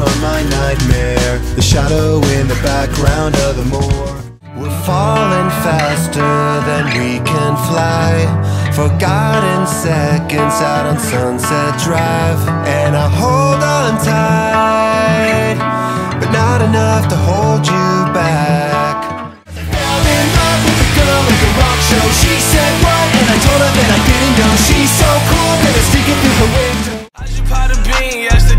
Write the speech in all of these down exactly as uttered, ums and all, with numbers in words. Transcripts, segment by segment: From my nightmare, the shadow in the background of the moor. We're falling faster than we can fly, forgotten seconds out on Sunset Drive. And I hold on tight, but not enough to hold you back. I fell in love with the girl at the rock show. She said what? And I told her that I didn't know. She's so cool that I stick it through her window. I should pot a bean yesterday.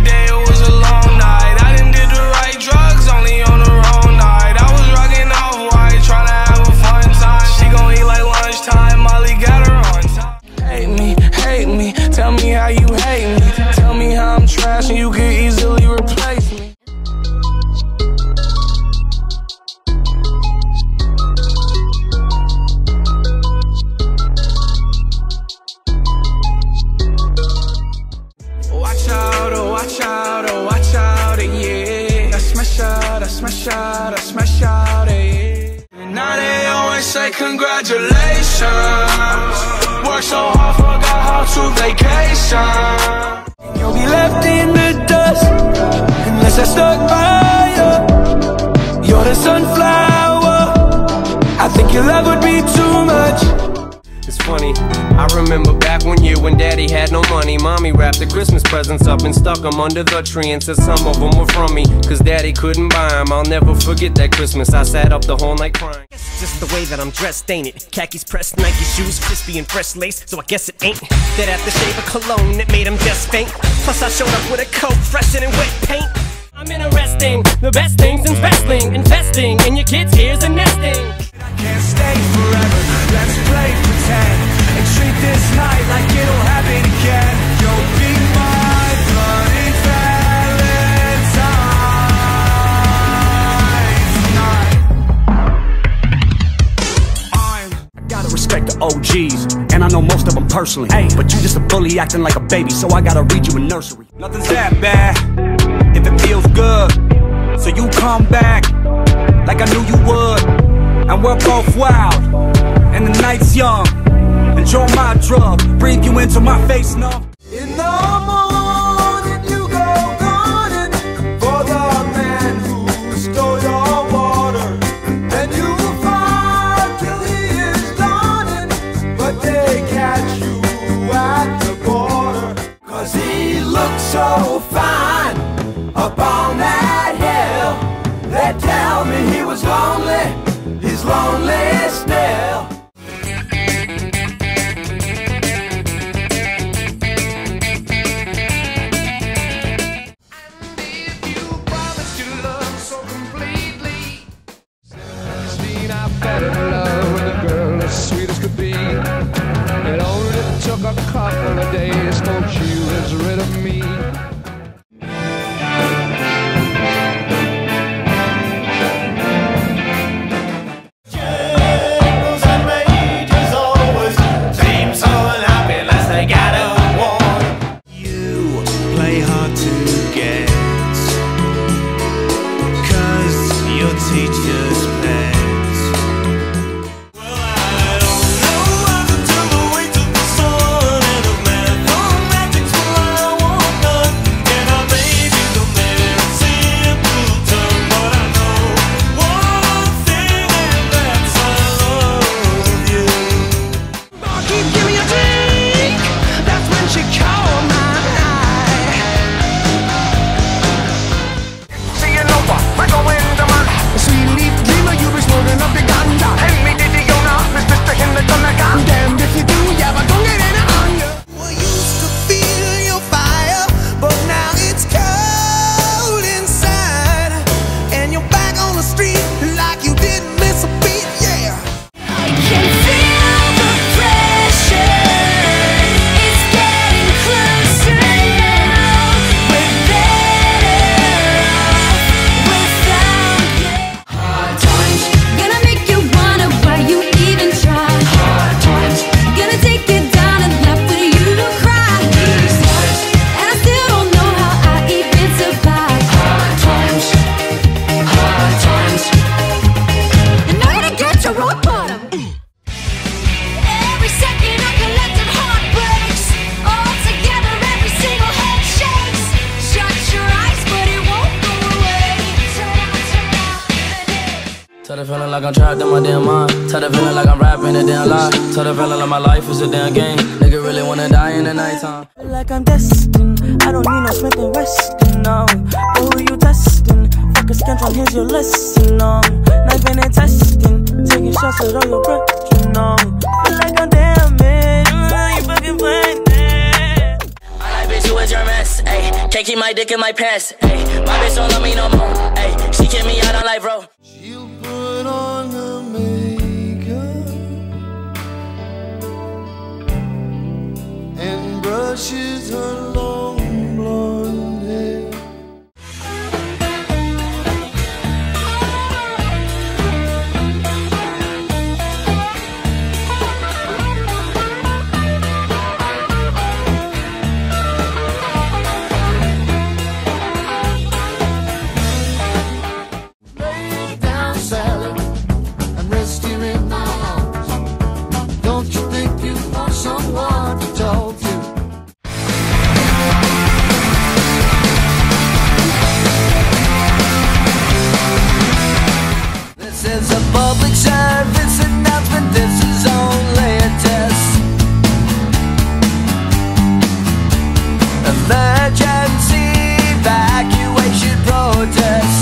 Congratulations, worked so hard, forgot how to vacation. You'll be left in the dust unless I stuck by you. You're the sunflower, I think your love would be too much. It's funny, I remember back one year when daddy had no money. Mommy wrapped the Christmas presents up and stuck them under the tree and said some of them were from me, cause daddy couldn't buy them. I'll never forget that Christmas, I sat up the whole night crying. It's just the way that I'm dressed, ain't it? Khakis pressed, Nike shoes, crispy and fresh lace. So I guess it ain't that after shave of cologne that made him just faint. Plus I showed up with a coat freshened in wet paint. I'm interesting, the best things in wrestling. Investing in your kids' ears and nesting. Can't stay forever, let's play pretend, and treat this night like it'll happen again. You'll be my bloody Valentine's night. I gotta respect the O Gs, and I know most of them personally. Hey, but you just a bully acting like a baby, so I gotta read you a nursery. Nothing's that bad, if it feels good, so you come back, like I knew you would. And we're both wild, and the night's young. Enjoy my drug, breathe you into my face now. In the morning you go gunning for the man who stole your water. And you fight till he is gone, but they catch you at the border. Cause he looks so fine up on that hill. They tell me he was lonely. He's lonely still. feeling like I'm trapped in my damn mind. Tired of feeling like I'm rapping a damn lie. Tired of feeling like my life is a damn game. Nigga really wanna die in the nighttime. Feel like I'm destined. I don't need no Smith and Weston, no. But who you testing? Fuck a scoundrel, here's your lesson, um knifing and testing, taking shots at all your brethren, um feel like I'm damaged. You fucking playing it. My life, bitch, you is your mess, ayy. Can't keep my dick in my pants, ayy. My bitch don't love me no more, ayy. She kicked me out on life, bro. She'll put on her makeup and brushes her long blonde hair. This is a public service announcement, this is only a test. Emergency evacuation protest.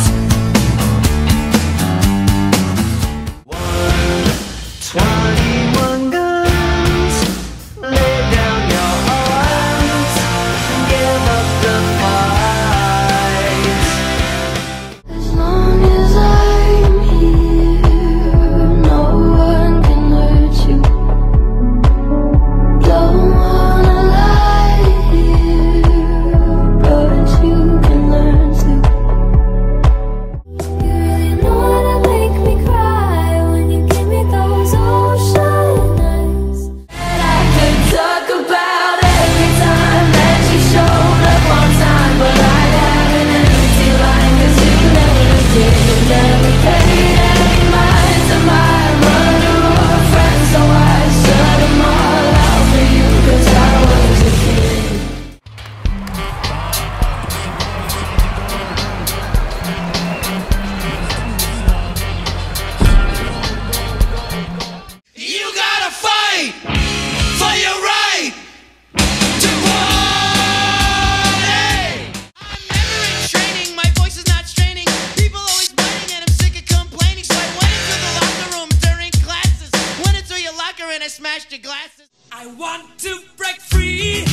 One, twenty-one guns, lay down your arms, give up the fight. As long as I'm here, smashed your glasses. I want to break free.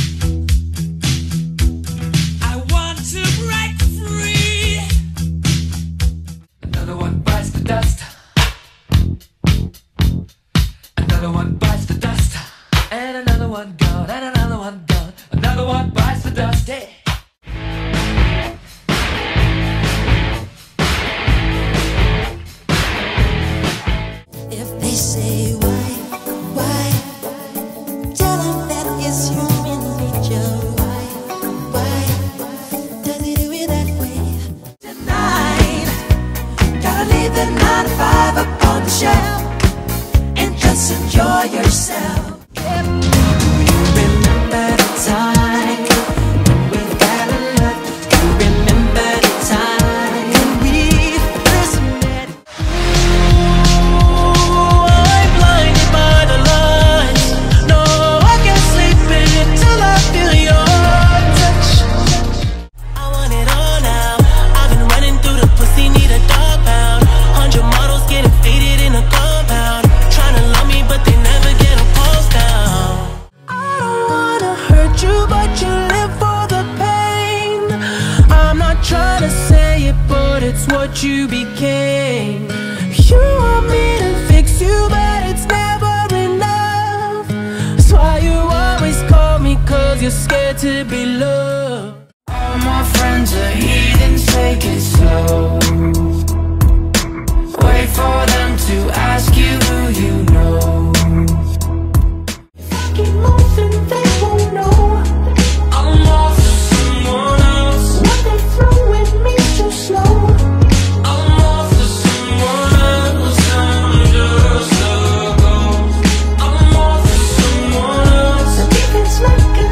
I want to break free. Another one bites the dust. Another one bites the dust. And another one gone, and another one gone. Another one bites the dust, hey. If they say why, and just enjoy yourself. Remember the time we fell in love. Remember the time we first met. Oh, I'm blinded by the lights. No, I can't sleep until I feel your touch. I want it all now. I've been running through the pussy, need a dog pound. Hundred models getting faded. What you became. You want me to fix you, but it's never enough. That's why you always call me, cause you're scared to be loved. All my friends are heathens, take it slow. Wait for them to ask you who you know. If I keep moving, they won't know. I'm off to someone else. What they throw at me too slow. Thank you.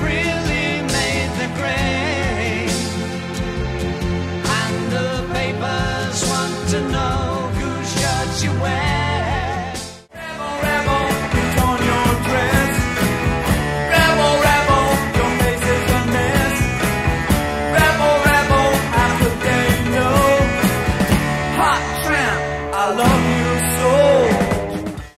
real.